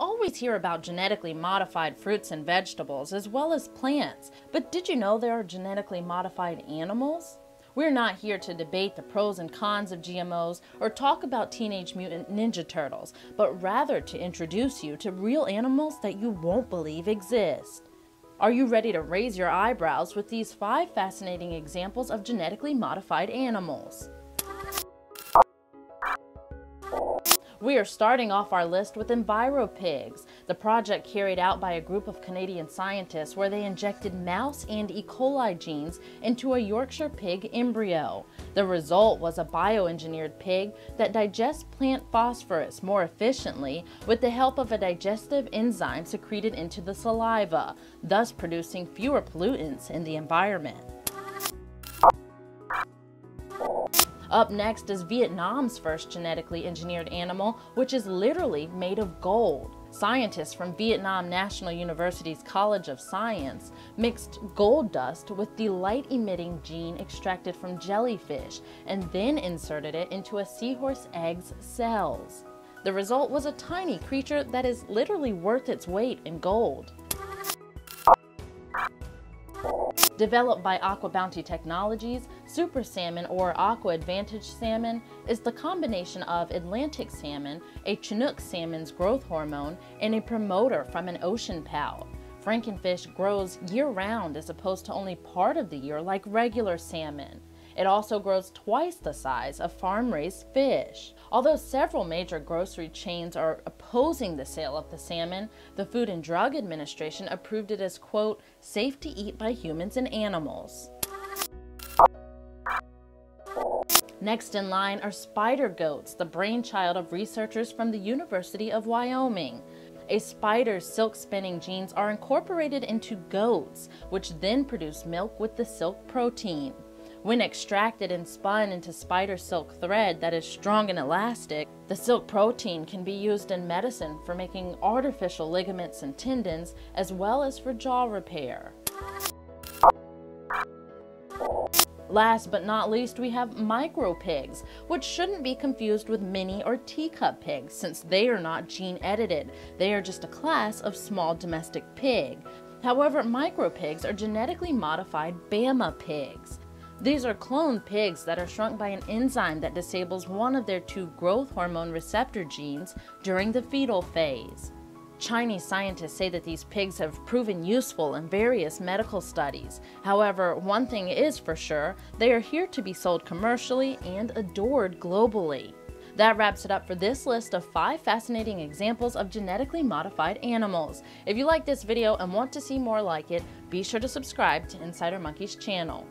always hear about genetically modified fruits and vegetables as well as plants, but did you know there are genetically modified animals? We're not here to debate the pros and cons of GMOs or talk about Teenage Mutant Ninja Turtles, but rather to introduce you to real animals that you won't believe exist. Are you ready to raise your eyebrows with these 5 fascinating examples of genetically modified animals? We are starting off our list with Micro Pigs, the project carried out by a group of Canadian scientists where they injected mouse and E. coli genes into a Yorkshire pig embryo. The result was a bioengineered pig that digests plant phosphorus more efficiently with the help of a digestive enzyme secreted into the saliva, thus producing fewer pollutants in the environment. Up next is Vietnam's first genetically engineered animal, which is literally made of gold. Scientists from Vietnam National University's College of Science mixed gold dust with the light-emitting gene extracted from jellyfish and then inserted it into a seahorse egg's cells. The result was a tiny creature that is literally worth its weight in gold. Developed by Aqua Bounty Technologies, Super Salmon or Aqua Advantage Salmon is the combination of Atlantic salmon, a Chinook salmon's growth hormone, and a promoter from an ocean pal. Frankenfish grows year-round as opposed to only part of the year like regular salmon. It also grows twice the size of farm-raised fish. Although several major grocery chains are opposing the sale of the salmon, the Food and Drug Administration approved it as, quote, safe to eat by humans and animals. Next in line are spider goats, the brainchild of researchers from the University of Wyoming. A spider's silk spinning genes are incorporated into goats, which then produce milk with the silk protein. When extracted and spun into spider silk thread that is strong and elastic, the silk protein can be used in medicine for making artificial ligaments and tendons, as well as for jaw repair. Last but not least, we have micro pigs, which shouldn't be confused with mini or teacup pigs since they are not gene edited. They are just a class of small domestic pig. However, micro pigs are genetically modified Bama pigs. These are cloned pigs that are shrunk by an enzyme that disables one of their 2 growth hormone receptor genes during the fetal phase. Chinese scientists say that these pigs have proven useful in various medical studies. However, one thing is for sure, they are here to be sold commercially and adored globally. That wraps it up for this list of 5 fascinating examples of genetically modified animals. If you like this video and want to see more like it, be sure to subscribe to Insider Monkey's channel.